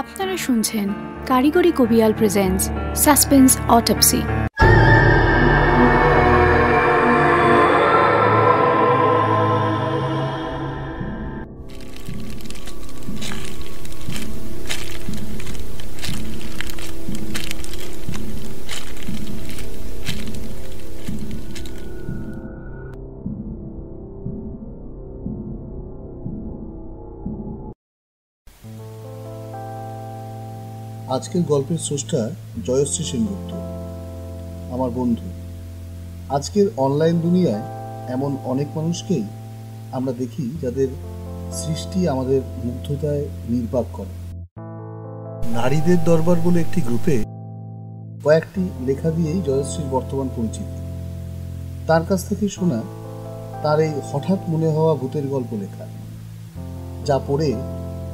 আপনারা শুনছেন কারিগরি কবিয়াল প্রেজেন্টস সাসপেন্স অটোপসি। আজকের গল্পের স্রষ্টা জয়শ্রী সেনগুপ্ত আমার বন্ধু। আজকের অনলাইন দুনিয়ায় এমন অনেক মানুষকেই আমরা দেখি যাদের সৃষ্টি আমাদের মুগ্ধতায় নির্বাক করে। নারীদের দরবার বলে একটি গ্রুপে কয়েকটি লেখা দিয়েই জয়শ্রীর বর্তমান পরিচিত। তার কাছ থেকে শোনা তার এই হঠাৎ মনে হওয়া ভূতের গল্প লেখা, যা পড়ে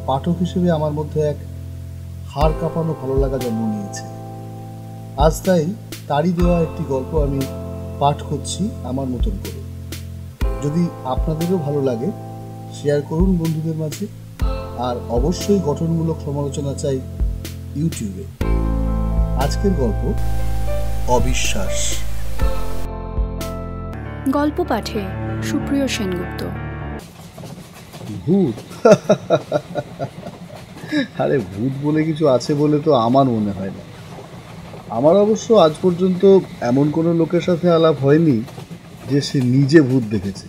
পাঠক হিসেবে আমার মধ্যে এক হাড় কাঁপানো ভালো লাগা জন্ম নিয়েছে। আজ তাই তারই দেওয়া একটি গল্প আমি পাঠ করছি আমার মতন করে। যদি আপনাদেরও ভালো লাগে শেয়ার করুন বন্ধুদের মাঝে, আর অবশ্যই গঠনমূলক সমালোচনা চাই ইউটিউবে। আজকের গল্প অবিশ্বাস। গল্প পাঠে সুপ্রিয় সেনগুপ্ত। ভূত? আরে ভূত বলে কিছু আছে বলে তো আমার মনে হয় না। আমার অবশ্য আজ পর্যন্ত এমন কোনো লোকের সাথে আলাপ হয়নি যে সে নিজে ভূত দেখেছে।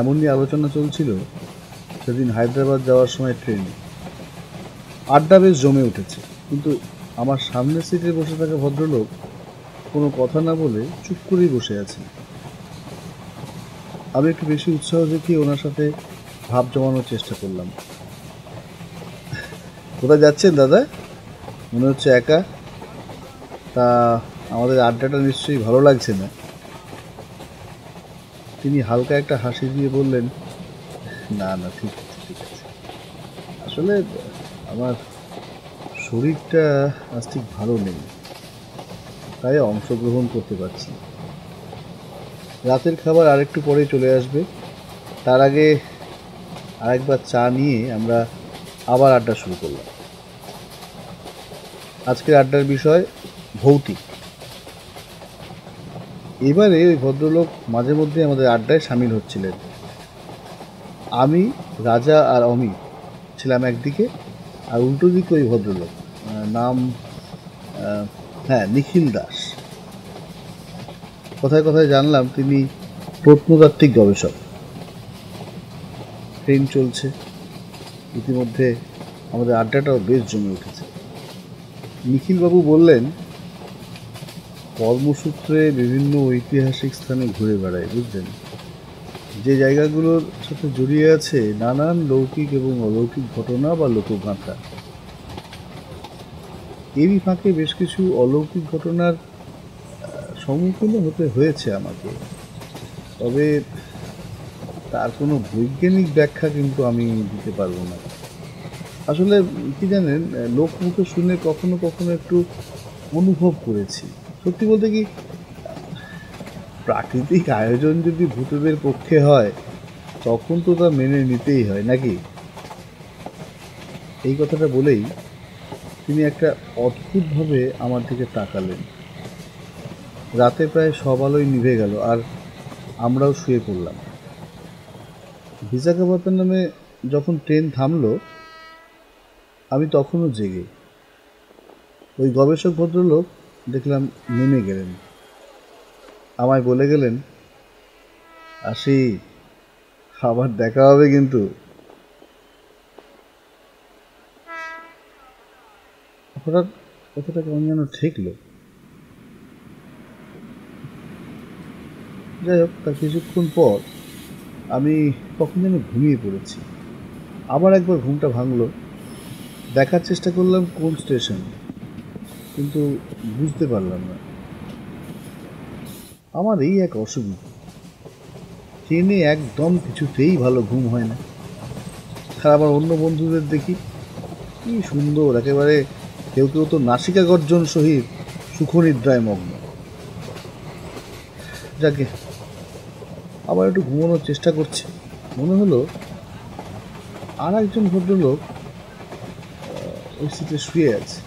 এমনই আলোচনা চলছিল সেদিন হায়দ্রাবাদ যাওয়ার সময় ট্রেনে। আড্ডা বেশ জমে উঠেছে, কিন্তু আমার সামনের সিটে বসে থাকা ভদ্রলোক কোনো কথা না বলে চুপ করেই বসে আছেন। আমি একটু বেশি উৎসাহ দেখিয়ে ওনার সাথে ভাব জমানোর চেষ্টা করলাম। কোথায় যাচ্ছেন দাদা? মনে হচ্ছে একা। তা আমাদের আড্ডাটা নিশ্চয়ই ভালো লাগছে না? তিনি হালকা একটা হাসি দিয়ে বললেন, না না ঠিক আছে ঠিক আছে, আসলে আমার শরীরটা আজ ঠিক ভালো নেই, তাই অংশগ্রহণ করতে পারছি। রাতের খাবার আরেকটু পরে চলে আসবে, তার আগে আরেকবার চা নিয়ে আমরা আবার আড্ডা শুরু করলাম। আজকের আড্ডার বিষয় ভৌতিক। এবারে ওই ভদ্রলোক মাঝে মধ্যে আমাদের আড্ডায় সামিল হচ্ছিলেন। আমি, রাজা আর অমিত ছিলাম একদিকে, আর উল্টো দিকে ওই ভদ্রলোক, নাম নিখিল দাস। কথায় কথায় জানলাম তিনি প্রত্নতাত্ত্বিক গবেষক। ট্রেন চলছে, ইতিমধ্যে আমাদের আড্ডাটাও বেশ জমে উঠেছে। নিখিলবাবু বললেন, কর্মসূত্রে বিভিন্ন ঐতিহাসিক স্থানে ঘুরে বেড়ায় বুঝলেন, যে জায়গাগুলোর সাথে জড়িয়ে আছে নানান লৌকিক এবং অলৌকিক ঘটনা বা লোকগাঁথা। এরই ফাঁকে বেশ কিছু অলৌকিক ঘটনার সম্মুখীন হতে হয়েছে আমাকে, তবে তার কোনো বৈজ্ঞানিক ব্যাখ্যা কিন্তু আমি দিতে পারবো না। আসলে কি জানেন, লোকমুখে শুনে কখনো কখনো একটু অনুভব করেছি। সত্যি বলতে কি, প্রাকৃতিক আয়োজন যদি ভূতদের পক্ষে হয় তখন তো তা মেনে নিতেই হয় নাকি? এই কথাটা বলেই তিনি একটা অদ্ভুতভাবে আমার দিকে তাকালেন। রাতে প্রায় সব আলোই নিভে গেল, আর আমরাও শুয়ে পড়লাম। বিশাখাপত্তনমে যখন ট্রেন থামলো আমি তখনও জেগে। ওই গবেষক ভদ্রলোক দেখলাম নেমে গেলেন, আমায় বলে গেলেন, আসি, আবার দেখা হবে কিন্তু। হঠাৎ কথাটা কেমন যেন ঠেকল। যাই হোক, তার কিছুক্ষণ পর আমি কখন যেন ঘুমিয়ে পড়েছি। আবার একবার ঘুমটা ভাঙলো। দেখার চেষ্টা করলাম কোন স্টেশন, কিন্তু বুঝতে পারলাম না। আমার এই এক অসুবিধা, ট্রেনে একদম কিছুতেই ভালো ঘুম হয় না। আর আমার অন্য বন্ধুদের দেখি কি সুন্দর, একেবারে কেউ কেউ তো নাসিকা গর্জন সহিত সুখনিদ্রায় মগ্ন। যাকে আবার একটু ঘুমানোর চেষ্টা করছি, মনে হলো আর একজন ভদ্রলোক ওই সিটে শুয়ে আছে,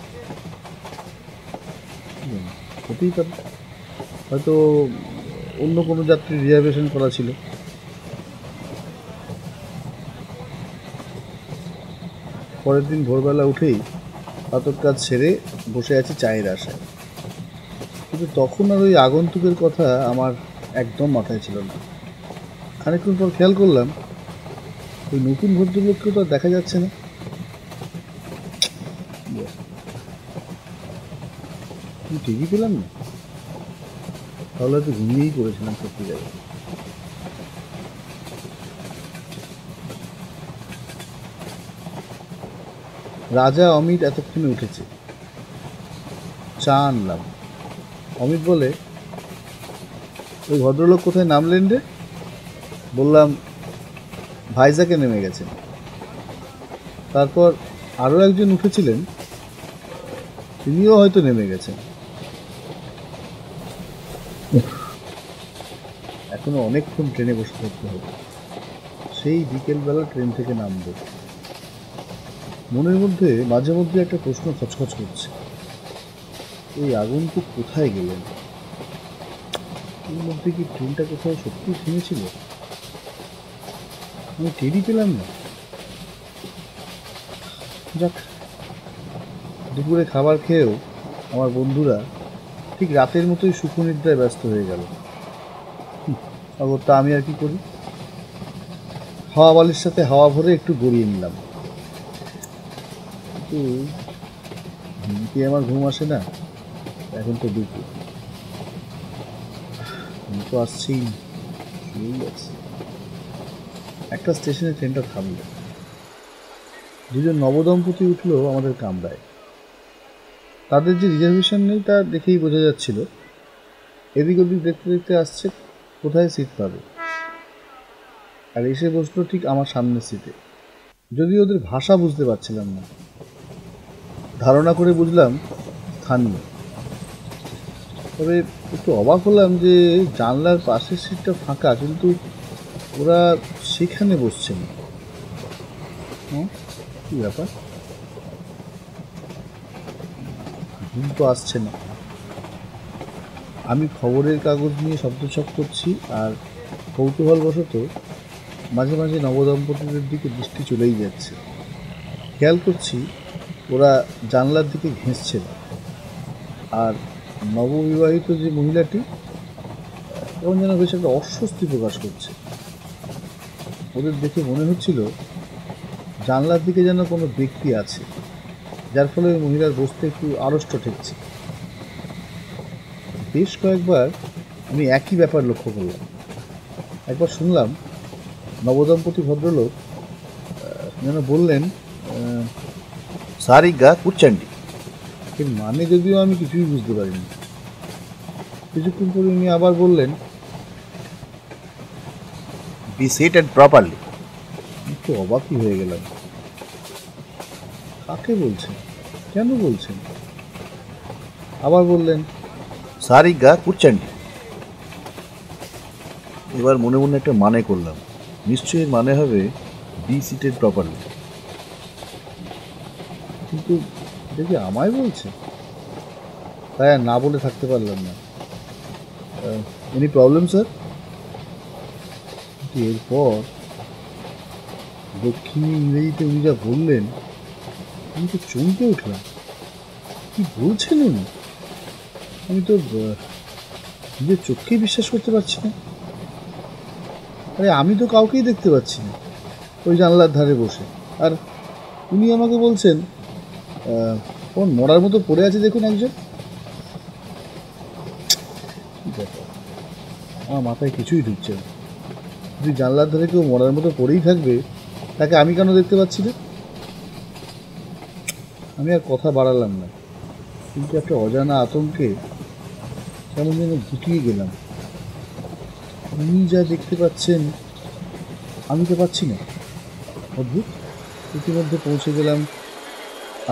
হতেই পারে হয়তো অন্য কোনো যাত্রীর রিজার্ভেশন করা ছিল। পরের দিন ভোরবেলা উঠেই হাতের কাজ ছেড়ে বসে আছি চায়ের আশায়, কিন্তু তখন আর ওই আগন্তুকের কথা আমার একদম মাথায় ছিল না। খানিকক্ষণ পর খেয়াল করলাম ওই নতুন ভদ্রলোককে তো দেখা যাচ্ছে না। টিভি পেলাম না, তাহলে তো ঘুমিয়েই করেছিলাম সত্যি জায়গায়। রাজা অমিত এতক্ষণে উঠেছে, চা আনলাম। অমিত বলে, ওই ভদ্রলোক কোথায় নামলেন রে? বললাম ভাইজাকে নেমে গেছেন। তারপর আরও একজন উঠেছিলেন, তিনিও হয়তো নেমে গেছেন। এখনো অনেকক্ষণ ট্রেনে বসে থাকতে হবে, সেই বিকেলবেলা ট্রেন থেকে নামবে। মনের মধ্যে মাঝে মধ্যে একটা প্রশ্ন খচখচ করছে, এই আগন্তুক কোথায় গেলেন? এর মধ্যে কি ট্রেনটা কোথাও সত্যি থেমেছিল? আমি টেরি পেলাম না। যাক, দুপুরে খাবার খেয়েও আমার বন্ধুরা ঠিক রাতের মতোই সুখনিদ্রায় ব্যস্ত হয়ে গেল। তা আমি আর কি করি, হাওয়া বালির সাথে হাওয়া ভরে একটু গড়িয়ে নিলাম। কিন্তু আমার ঘুম আসে না, এখন তো দুপুর, ঘুম তো আসছেই আছে। একটা স্টেশনে ট্রেনটা থামল, দুজন নবদম্পতি উঠল আমাদের কামরায়। তাদের যে রিজার্ভেশন নেই তা দেখেই বোঝা যাচ্ছিল। এদিক ওদিক দেখতে দেখতে আসছে কোথায় সিট পাবে, আর এসে বসলো ঠিক আমার সামনের সিটে। যদিও ওদের ভাষা বুঝতে পারছিলাম না, ধারণা করে বুঝলাম স্থানীয়। তবে একটু অবাক হলাম যে জানলার পাশের সিটটা ফাঁকা, কিন্তু ওরা সেখানে বসছে না। কি ব্যাপার, ঘুম তো আসছে না। আমি খবরের কাগজ নিয়ে শব্দছক করছি, আর কৌতূহলবশত মাঝে মাঝে নবদম্পতিদের দিকে দৃষ্টি চলেই যাচ্ছে। খেয়াল করছি ওরা জানলার দিকে ঘেঁষছে না, আর নববিবাহিত যে মহিলাটি তখন যেন বেশ একটা অস্বস্তি প্রকাশ করছে। ওদের দেখে মনে হচ্ছিল জানলার দিকে যেন কোনো ব্যক্তি আছে, যার ফলে ওই মহিলার বসতে একটু আড়ষ্ট ঠেকছে। বেশ কয়েকবার আমি একই ব্যাপার লক্ষ্য করলাম। একবার শুনলাম নবদম্পতি ভদ্রলোক যেন বললেন, সারিগা কুচ্চান্ডি। এর মানে যদিও আমি কিছুই বুঝতে পারিনি। কিছুক্ষণ পরে উনি আবার বললেন, বি সিটেড প্রপারলি। একটু অবাকই হয়ে গেলাম, কাকে বলছেন, কেন বলছেন? আবার বললেন, সারিগা কুচ্চান্ডি। এবার মনে মনে একটা মানে করলাম, নিশ্চয়ই মানে হবে বি সিটেড প্রপারলি। কিন্তু দেখি আমায় বলছে, তাই আর না বলে থাকতে পারলাম না, এনি প্রবলেম স্যার? এরপর দক্ষিণী ইংরেজিতে উনি যা বললেন, আমি তো চমকে উঠলাম। কি বলছেন উনি? আমি তো নিজের চোখকেই বিশ্বাস করতে পারছি না। আরে আমি তো কাউকেই দেখতে পাচ্ছি না ওই জানলার ধারে বসে, আর উনি আমাকে বলছেন কোন মরার মতো পড়ে আছে দেখুন একজন। আমার মাথায় কিছুই ঢুকছে না। যদি জানলার ধারে কেউ মরার মতো পড়েই থাকবে, তাকে আমি কেন দেখতে পাচ্ছি না? আমি আর কথা বাড়ালাম না, কিন্তু একটা অজানা আতঙ্কে কেমন যেন গুটিয়ে গেলাম। উনি যা দেখতে পাচ্ছেন আমি তো পাচ্ছি না। অদ্ভুত। ইতিমধ্যে পৌঁছে গেলাম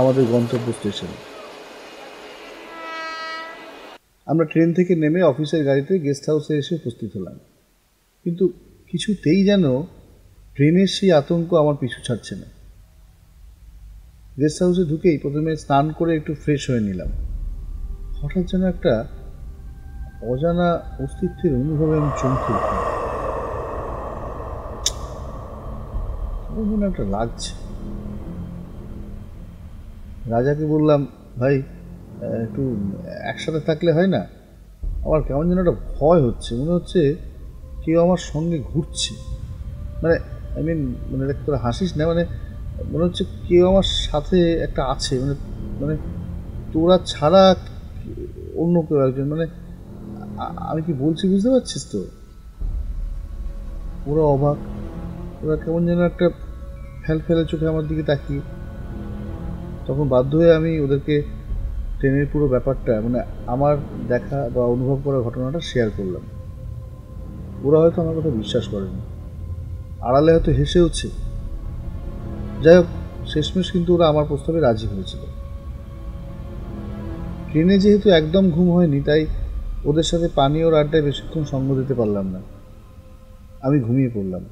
আমাদের গন্তব্য স্টেশনে। আমরা ট্রেন থেকে নেমে অফিসের গাড়িতে গেস্ট হাউসে এসে উপস্থিত হলাম, কিন্তু কিছুতেই যেন ট্রেনের সেই আতঙ্ক আমার পিছু ছাড়ছে না। গেস্ট হাউসে ঢুকেই প্রথমে স্নান করে একটু ফ্রেশ হয়ে নিলাম। হঠাৎ যেন একটা অজানা অস্তিত্বের অনুভবে আমি চমকে উঠলাম। একটা লাগছে। রাজাকে বললাম, ভাই একটু একসাথে থাকলে হয় না? আমার কেমন যেন একটা ভয় হচ্ছে, মনে হচ্ছে কেউ আমার সঙ্গে ঘুরছে। মানে মানে তোরা হাসিস না, মানে মনে হচ্ছে কেউ আমার সাথে একটা আছে, মানে মানে তোরা ছাড়া অন্য কেউ একজন। মানে আমি কি বলছি বুঝতে পারছিস তো? ওরা অবাক, ওরা কেমন যেন একটা ফেল ফেলে চোখে আমার দিকে তাকিয়ে। তখন বাধ্য হয়ে আমি ওদেরকে ট্রেনের পুরো ব্যাপারটা, মানে আমার দেখা বা অনুভব করা ঘটনাটা শেয়ার করলাম। ওরা হয়তো আমার কথা বিশ্বাস করেনি, আড়ালে হয়তো হেসেওছে। যাই হোক, শেষমেশ কিন্তু ওরা আমার প্রস্তাবে রাজি হয়েছিল। ট্রেনে যেহেতু একদম ঘুম হয়নি, তাই ওদের সাথে পানীয় আড্ডায় বেশিক্ষণ সঙ্গ দিতে পারলাম না। আমি ঘুমিয়ে পড়লাম।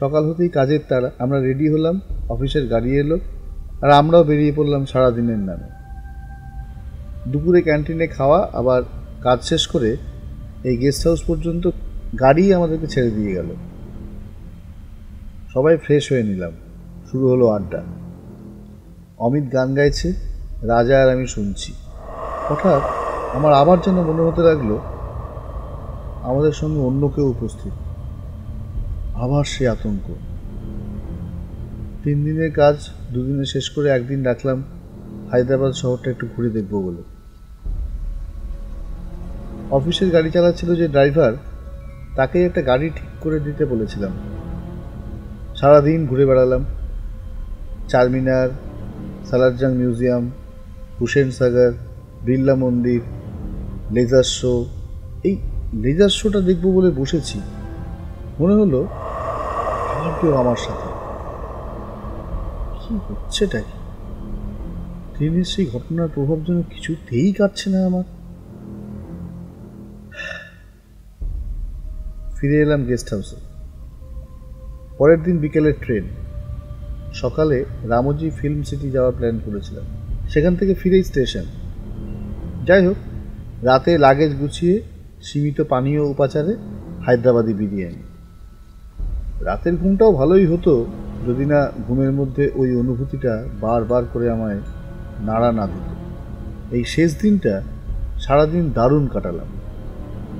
সকাল হতেই কাজের তাড়া, আমরা রেডি হলাম, অফিসের গাড়ি এলো আর আমরাও বেরিয়ে পড়লাম সারাদিনের নামে। দুপুরে ক্যান্টিনে খাওয়া, আবার কাজ শেষ করে এই গেস্ট হাউস পর্যন্ত গাড়ি আমাদেরকে ছেড়ে দিয়ে গেল। সবাই ফ্রেশ হয়ে নিলাম, শুরু হলো আড্ডা। অমিত গান গাইছে, রাজা আর আমি শুনছি। হঠাৎ আমার আবার যেন মনে হতে লাগলো আমাদের সঙ্গে অন্য কেউ উপস্থিত। আবার সে আতঙ্ক। 3 দিনের কাজ 2 দিনে শেষ করে একদিন রাখলাম হায়দ্রাবাদ শহরটা একটু ঘুরে দেখব বলে। অফিসের গাড়ি চালাচ্ছিল যে ড্রাইভার, তাকে একটা গাড়ি ঠিক করে দিতে বলেছিলাম। সারাদিন ঘুরে বেড়ালাম। Charminar, Salar Jung museum, Hussain Sagar, Birla Mandir, laser show. এই লেজার শোটা দেখব বলে বসেছি, মনে হলো আমার কেউ আমার সাথে। কি হচ্ছেটাই? ট্রেনের সেই ঘটনার প্রভাব যেন কিছুতেই কাটছে না আমার। ফিরে এলাম গেস্ট হাউসে। পরের দিন বিকেলের ট্রেন। সকালে রামোজি ফিল্ম সিটি যাওয়ার প্ল্যান করেছিলাম, সেখান থেকে ফিরেই স্টেশন। যাই হোক, রাতে লাগেজ গুছিয়ে সীমিত পানীয় উপাচারে হায়দ্রাবাদি বিরিয়ানি। রাতের ঘুমটাও ভালোই হতো যদি না ঘুমের মধ্যে ওই অনুভূতিটা বারবার করে আমায় নাড়া না দিত। এই শেষ দিনটা সারাদিন দারুণ কাটালাম,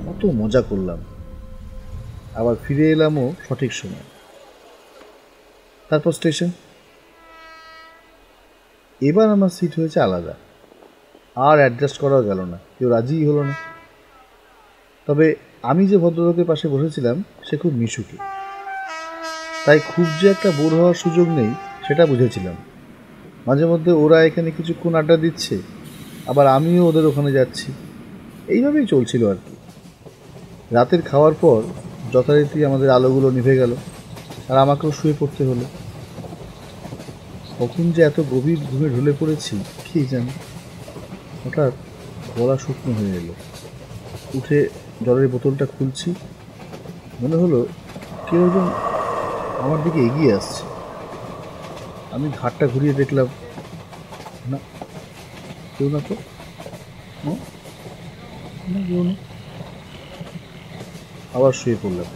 কত মজা করলাম। আবার ফিরে এলামও সঠিক সময়। তারপর স্টেশন। এবার আমার সিট হয়েছে আলাদা, আর অ্যাডজাস্ট করা গেল না, কেউ রাজিই হলো না। তবে আমি যে ভদ্রলোকের পাশে বসেছিলাম সে খুব মিশুকে, তাই খুব যে একটা বোর হওয়ার সুযোগ নেই সেটা বুঝেছিলাম। মাঝে মধ্যে ওরা এখানে কিছুক্ষণ আড্ডা দিচ্ছে, আবার আমিও ওদের ওখানে যাচ্ছি। এইভাবেই চলছিল আর কি। রাতের খাওয়ার পর যথারীতি আমাদের আলোগুলো নিভে গেল, আর আমাকেও শুয়ে পড়তে হলো। কখন যে এত গভীর ঘুমে ঢলে পড়েছি কি জানি। হঠাৎ গলা শুকনো হয়ে এলো। উঠে জলের বোতলটা খুলছি, মনে হলো কেউ একজন আমার দিকে এগিয়ে আসছে। আমি ঘাটটা ঘুরিয়ে দেখলাম, না কেউ না তো, কেউ না। আবার শুয়ে পড়লাম।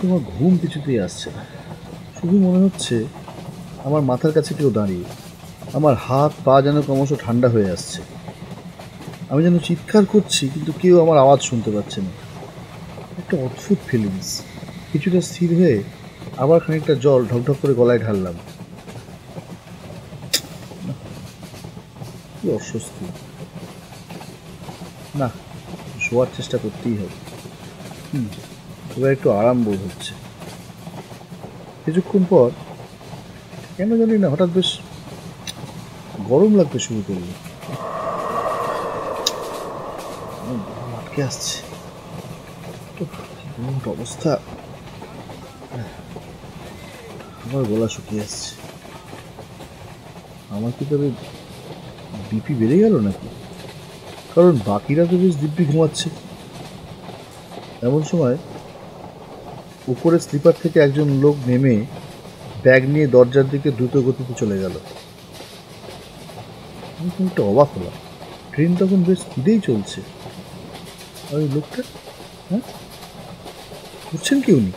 তোমার ঘুম কিছুতেই আসছে না, শুধু মনে হচ্ছে আমার মাথার কাছে কেউ দাঁড়িয়ে। আমার হাত পা যেন ক্রমশ ঠান্ডা হয়ে আসছে। আমি যেন চিৎকার করছি, কিন্তু কেউ আমার আওয়াজ শুনতে পাচ্ছে না। একটা অদ্ভুত ফিলিংস। কিছুটা স্থির হয়ে আবার খানিকটা জল ঢকঢক করে গলায় ঢাললাম। কি অস্বস্তি! না, শোয়ার চেষ্টা করতেই হবে। এবার একটু আরাম বোধ হচ্ছে। কিছুক্ষণ পর কেন জানি না হঠাৎ বেশ গরম লাগতে শুরু করলো, আটকে আসছে। অবস্থা, আমার গলা শুকিয়ে আসছে। আমার কি তবে বিপি বেড়ে গেল নাকি? কারণ বাকিরা তো বেশ দিব্যি ঘুমাচ্ছে। এমন সময় ऊपर स्लीपर থেকে একজন লোক নেমে ব্যাগ নিয়ে দরজার দিকে দ্রুত গতিতে চলে গেল। আমি কিন্তু অবাক হলাম, ট্রেন তখন বেশ স্পিডেই চলছে। আর ওই লোকটা হ্যাঁ করছেন কি উনি?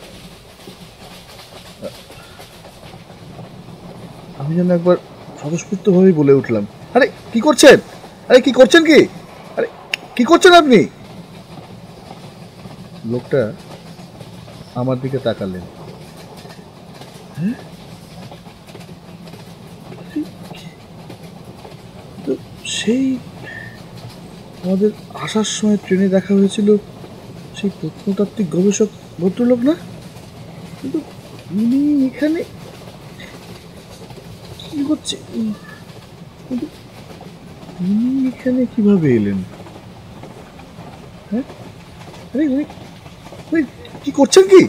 আমি যেন একবার স্বতঃস্ফূর্তভাবেই বলে উঠলাম, আরে কি করছেন, আরে কি করছেন, কি আরে কি করছেন আপনি? লোকটা আমার দিকে তাকালেন, তো সেই আমাদের আসার সময় ট্রেনে দেখা হয়েছিল সেই প্রত্নতাত্ত্বিক গবেষক ভদ্রলোক না? কিন্তু উনি এখানে কি হচ্ছে, উনি এখানে কিভাবে এলেন? হ্যাঁ আরে উনি কি করছেন কি?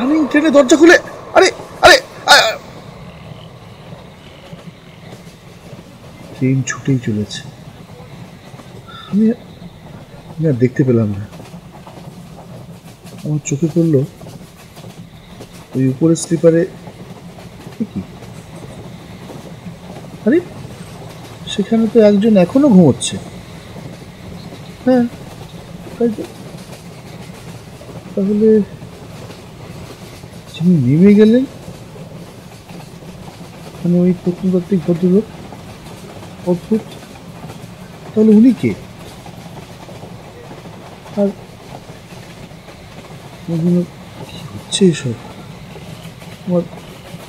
আমি ট্রেনে দরজা খুলে আরে আরে ট্রেন ছুটেই চলেছে, আমি আর দেখতে পেলাম না। আমার চোখে পড়লো ওই উপরের স্লিপারে কি, আরে সেখানে তো একজন এখনো ঘুমোচ্ছে। হ্যাঁ তাহলে যিনি নেমে গেলেন মানে ওই প্রত্নতাত্ত্বিক ভদ্রলোক, অদ্ভুত। তাহলে উনি কে? আর কি হচ্ছে এসব? আমার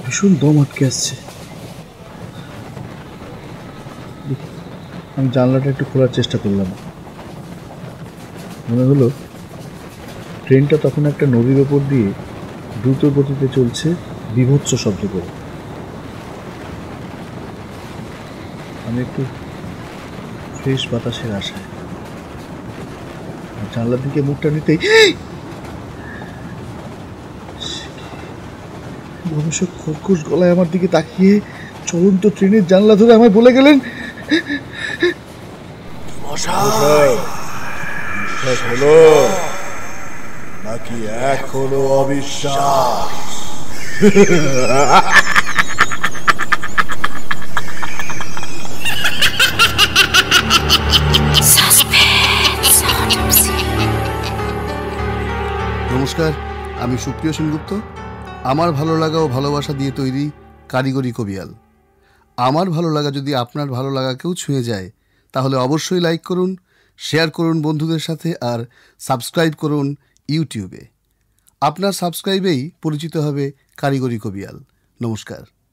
ভীষণ দম আটকে আসছে। আমি জানলাটা একটু খোলার চেষ্টা করলাম, মনে হলো ট্রেনটা তখন একটা নদীর ওপর দিয়ে দ্রুত গতিতে চলছে, বিভৎস শব্দ করে। আমি একটু ফ্রেশ বাতাসের আশায় জানলার দিকে মুখটা নিতেই গবেষক খরখুশ গলায় আমার দিকে তাকিয়ে চলন্ত ট্রেনের জানলা ধরে আমায় বলে গেলেন, নাকি এখনো অবিশ্বাস? নমস্কার, আমি সুপ্রিয় সেনগুপ্ত। আমার ভালো লাগা ও ভালোবাসা দিয়ে তৈরি কারিগরি কবিয়াল। আমার ভালো লাগা যদি আপনার ভালো লাগাকেও ছুঁয়ে যায় তাহলে অবশ্যই লাইক করুন, শেয়ার করুন বন্ধুদের সাথে, আর সাবস্ক্রাইব করুন ইউটিউবে। আপনার সাবস্ক্রাইবেই পরিচিত হবে কারিগরি কবিয়াল। নমস্কার।